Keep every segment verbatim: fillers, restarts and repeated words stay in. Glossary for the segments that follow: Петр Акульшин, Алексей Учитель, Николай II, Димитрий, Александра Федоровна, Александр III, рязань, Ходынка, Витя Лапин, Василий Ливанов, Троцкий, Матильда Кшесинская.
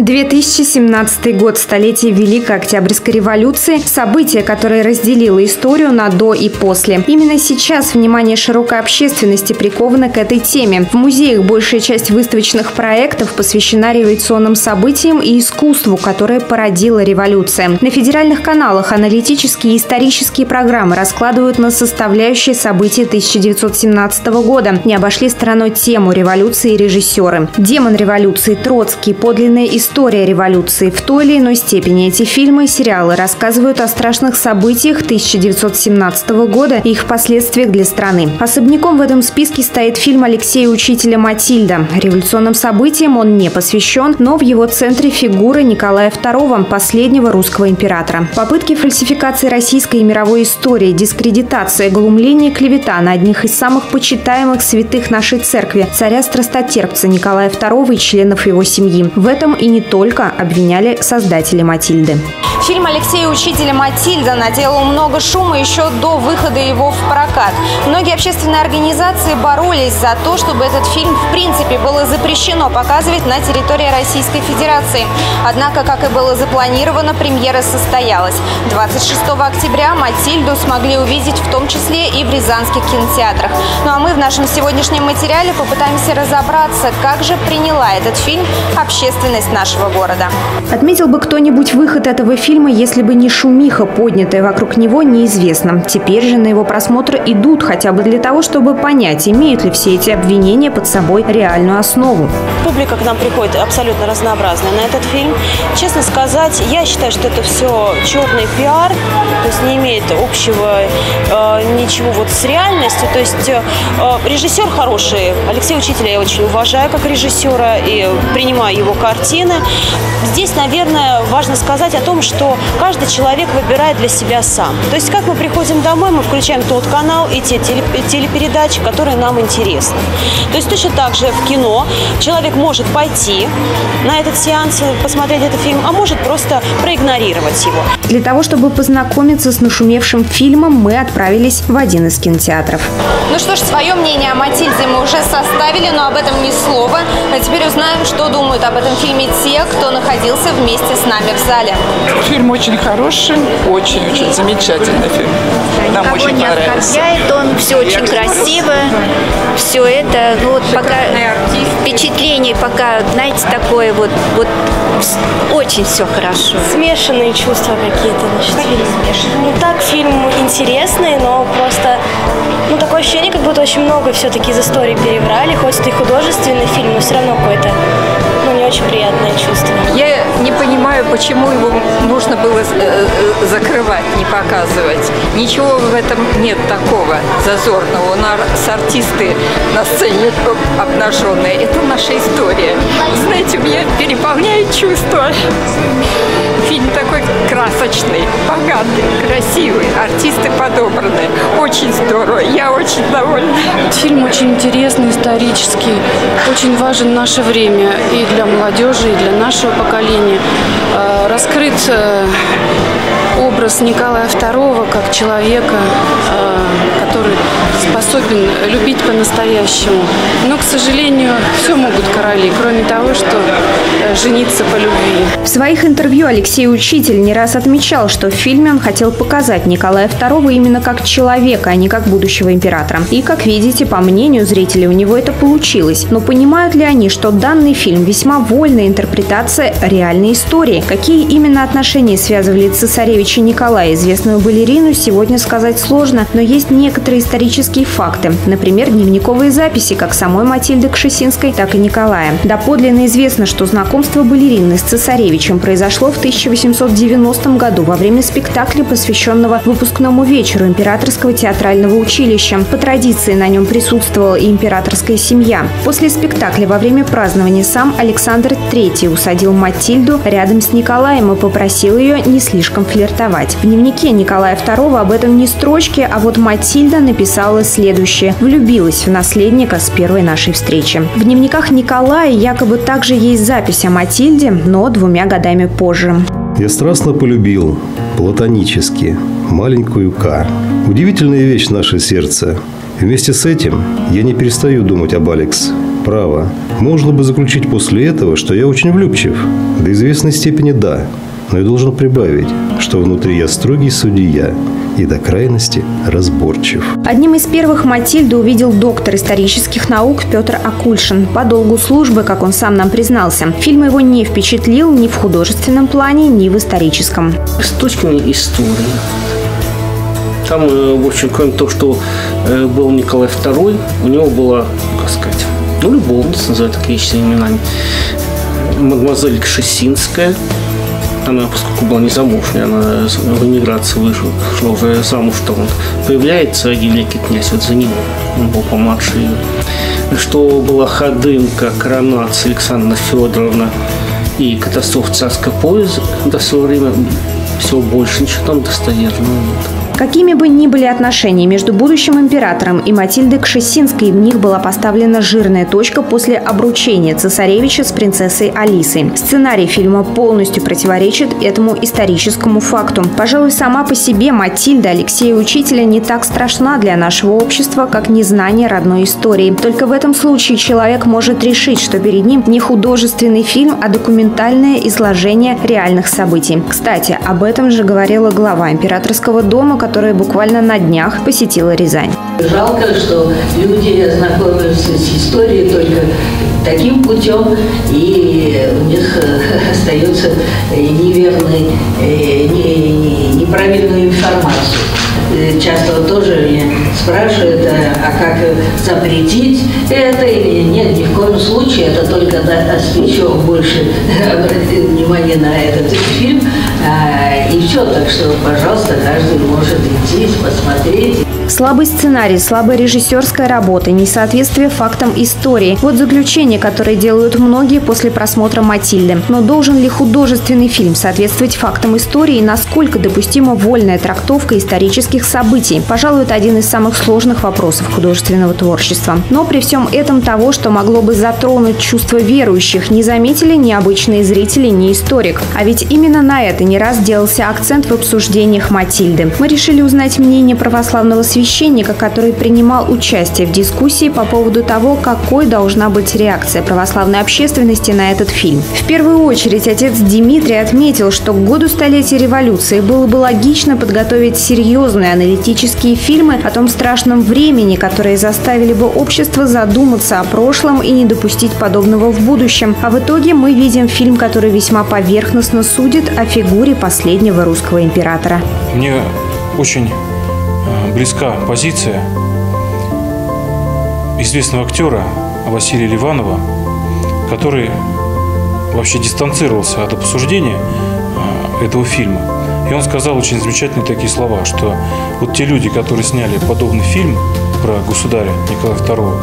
две тысячи семнадцатый год, столетие Великой Октябрьской революции, событие, которое разделило историю на до и после. Именно сейчас внимание широкой общественности приковано к этой теме. В музеях большая часть выставочных проектов посвящена революционным событиям и искусству, которое породила революция. На федеральных каналах аналитические и исторические программы раскладывают на составляющие события тысяча девятьсот семнадцатого года. Не обошли стороной тему революции и режиссеры. «Демон революции», «Троцкий», «Подлинная история революции». В той или иной степени эти фильмы и сериалы рассказывают о страшных событиях тысяча девятьсот семнадцатого года и их последствиях для страны. Особняком в этом списке стоит фильм Алексея Учителя «Матильда». Революционным событиям он не посвящен, но в его центре фигура Николая второго, последнего русского императора. Попытки фальсификации российской и мировой истории, дискредитация, глумление, клевета на одних из самых почитаемых святых нашей церкви – царя-страстотерпца Николая второго и членов его семьи. В этом и не только обвиняли создатели «Матильды». Фильм Алексея Учителя «Матильда» наделал много шума еще до выхода его в прокат. Многие общественные организации боролись за то, чтобы этот фильм в принципе было запрещено показывать на территории Российской Федерации. Однако, как и было запланировано, премьера состоялась. двадцать шестого октября «Матильду» смогли увидеть в том числе и в рязанских кинотеатрах. Ну а мы в нашем сегодняшнем материале попытаемся разобраться, как же приняла этот фильм общественность нашего города. Отметил бы кто-нибудь выход этого фильма, фильма, если бы не шумиха, поднятая вокруг него, неизвестно. Теперь же на его просмотр идут, хотя бы для того, чтобы понять, имеют ли все эти обвинения под собой реальную основу. Публика к нам приходит абсолютно разнообразная на этот фильм. Честно сказать, я считаю, что это все черный пиар, то есть не имеет общего э, ничего вот с реальностью. То есть э, режиссер хороший, Алексей Учитель я очень уважаю как режиссера и принимаю его картины. Здесь, наверное, важно сказать о том, что что каждый человек выбирает для себя сам. То есть, как мы приходим домой, мы включаем тот канал и те телепередачи, которые нам интересны. То есть, точно так же в кино человек может пойти на этот сеанс, посмотреть этот фильм, а может просто проигнорировать его. Для того, чтобы познакомиться с нашумевшим фильмом, мы отправились в один из кинотеатров. Ну что ж, свое мнение о «Матильде» мы уже составили, но об этом ни слова. А теперь узнаем, что думают об этом фильме те, кто находился вместе с нами в зале. Фильм очень хороший, очень-очень замечательный фильм. Нам никого очень не понравился. Он все очень красиво, все это, ну, вот пока впечатление, пока, знаете, такое вот, вот очень все хорошо. Смешанные чувства какие-то, значит. Ну так, фильм интересный, но просто, ну, такое ощущение, как будто очень много все-таки из истории переврали, хоть это и художественный фильм, но все равно какой-то, ну, не очень приятное чувство. Я не понимаю, почему его нужно было закрывать, не показывать. Ничего в этом нет такого зазорного. У нас артисты на сцене обнаженные. Это наша история. Знаете, меня переполняет чувство. Фильм такой красочный, богатый, красивый. Артисты подобраны. Очень здорово. Я очень довольна. Фильм очень интересный, исторический. Очень важен наше время и для молодежи, и для нашего поколения. Раскрыт образ Николая второго как человека, который способен любить по-настоящему. Но, к сожалению, все могут короли, кроме того, что жениться по любви. В своих интервью Алексей Учитель не раз отмечал, что в фильме он хотел показать Николая второго именно как человека, а не как будущего императора. И, как видите, по мнению зрителей, у него это получилось. Но понимают ли они, что данный фильм весьма вольная интерпретация реальной истории? Какие именно отношения связывали цесаревича Николая и известную балерину, сегодня сказать сложно, но есть некоторые исторические факты. Например, дневниковые записи как самой Матильды Кшесинской, так и Николая. Доподлинно известно, что знакомство балерины с цесаревичем произошло в тысяча восемьсот девяностом году во время спектакля, посвященного выпускному вечеру Императорского театрального училища. По традиции на нем присутствовала и императорская семья. После спектакля во время празднования сам Александр третий усадил Матильду рядом с Николаем и попросил ее не слишком флиртовать. В дневнике Николая второго об этом не строчки, а вот Матильда написала следующее: «Влюбилась в наследника с первой нашей встречи». В дневниках Николая якобы также есть запись о Матильде, но двумя годами позже. «Я страстно полюбил, платонически, маленькую К. Удивительная вещь наше сердце. Вместе с этим я не перестаю думать об Алекс. право, можно бы заключить после этого, что я очень влюбчив. До известной степени да, но я должен прибавить, что внутри я строгий судья и до крайности разборчив. Одним из первых Матильду увидел доктор исторических наук Петр Акульшин. По долгу службы, как он сам нам признался, фильм его не впечатлил ни в художественном плане, ни в историческом. С точки зрения истории, там, в общем, кроме того, что был Николай Второй, у него была, как сказать, ну, любовница, называют такие вещи именами, мадемуазель Кшесинская. Она, поскольку была незамужняя, она в эмиграции вышла, шла уже замуж, что он появляется, один великий князь вот за ним, он был помладше ее. Что была Ходынка, коронация Александра Федоровна и катастрофа царского поезда до своего времени, всего больше ничего там достоверного нет. Какими бы ни были отношения между будущим императором и Матильдой Кшесинской, в них была поставлена жирная точка после обручения цесаревича с принцессой Алисой. Сценарий фильма полностью противоречит этому историческому факту. Пожалуй, сама по себе Матильда Алексея Учителя не так страшна для нашего общества, как незнание родной истории. Только в этом случае человек может решить, что перед ним не художественный фильм, а документальное изложение реальных событий. Кстати, об этом же говорила глава императорского дома, которая буквально на днях посетила Рязань. Жалко, что люди знакомятся с историей только таким путем, и у них остается неверной, неправильную информацию. Часто вот тоже меня спрашивают, а как запретить это или нет, ни в коем случае, это только освещен больше, обратил внимание на этот фильм, и все, так что, пожалуйста, каждый может идти, посмотреть. Слабый сценарий, слабая режиссерская работа, несоответствие фактам истории – вот заключение, которое делают многие после просмотра «Матильды». Но должен ли художественный фильм соответствовать фактам истории и насколько допустима вольная трактовка исторических событий? Пожалуй, это один из самых сложных вопросов художественного творчества. Но при всем этом того, что могло бы затронуть чувства верующих, не заметили ни обычные зрители, ни историк. А ведь именно на это не раз делался акцент в обсуждениях «Матильды». Мы решили узнать мнение православного священника, священника, который принимал участие в дискуссии по поводу того, какой должна быть реакция православной общественности на этот фильм. В первую очередь отец Димитрий отметил, что к году столетия революции было бы логично подготовить серьезные аналитические фильмы о том страшном времени, которые заставили бы общество задуматься о прошлом и не допустить подобного в будущем. А в итоге мы видим фильм, который весьма поверхностно судит о фигуре последнего русского императора. Мне очень близка позиция известного актера Василия Ливанова, который вообще дистанцировался от обсуждения этого фильма. И он сказал очень замечательные такие слова, что вот те люди, которые сняли подобный фильм про государя Николая Второго,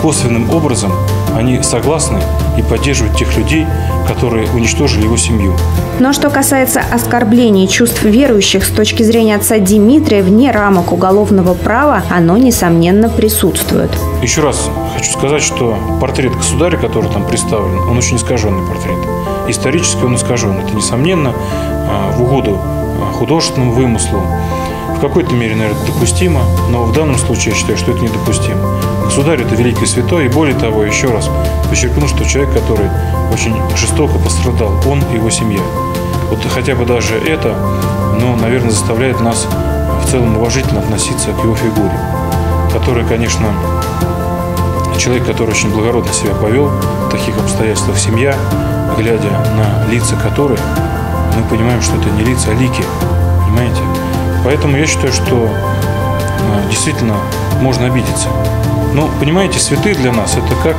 косвенным образом они согласны и поддерживают тех людей, которые уничтожили его семью. Но что касается оскорблений чувств верующих с точки зрения отца Димитрия, вне рамок уголовного права оно, несомненно, присутствует. Еще раз хочу сказать, что портрет государя, который там представлен, он очень искаженный портрет. Исторически он искажен. Это, несомненно, в угоду художественному вымыслу. В какой-то мере, наверное, это допустимо, но в данном случае я считаю, что это недопустимо. Государь – это великий святой, и более того, еще раз подчеркну, что человек, который очень жестоко пострадал, он и его семья. Вот хотя бы даже это, ну, наверное, заставляет нас в целом уважительно относиться к его фигуре, которая, конечно, человек, который очень благородно себя повел в таких обстоятельствах, семья, глядя на лица которой, мы понимаем, что это не лица, а лики, понимаете? Поэтому я считаю, что действительно можно обидеться. Но, понимаете, святые для нас – это как?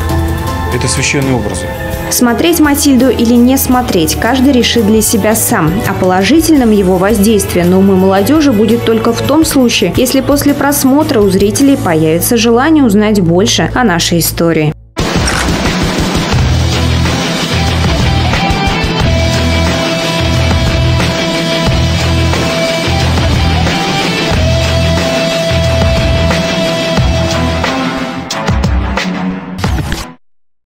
Это священные образы. Смотреть «Матильду» или не смотреть, каждый решит для себя сам. А положительным его воздействие на умы молодежи будет только в том случае, если после просмотра у зрителей появится желание узнать больше о нашей истории.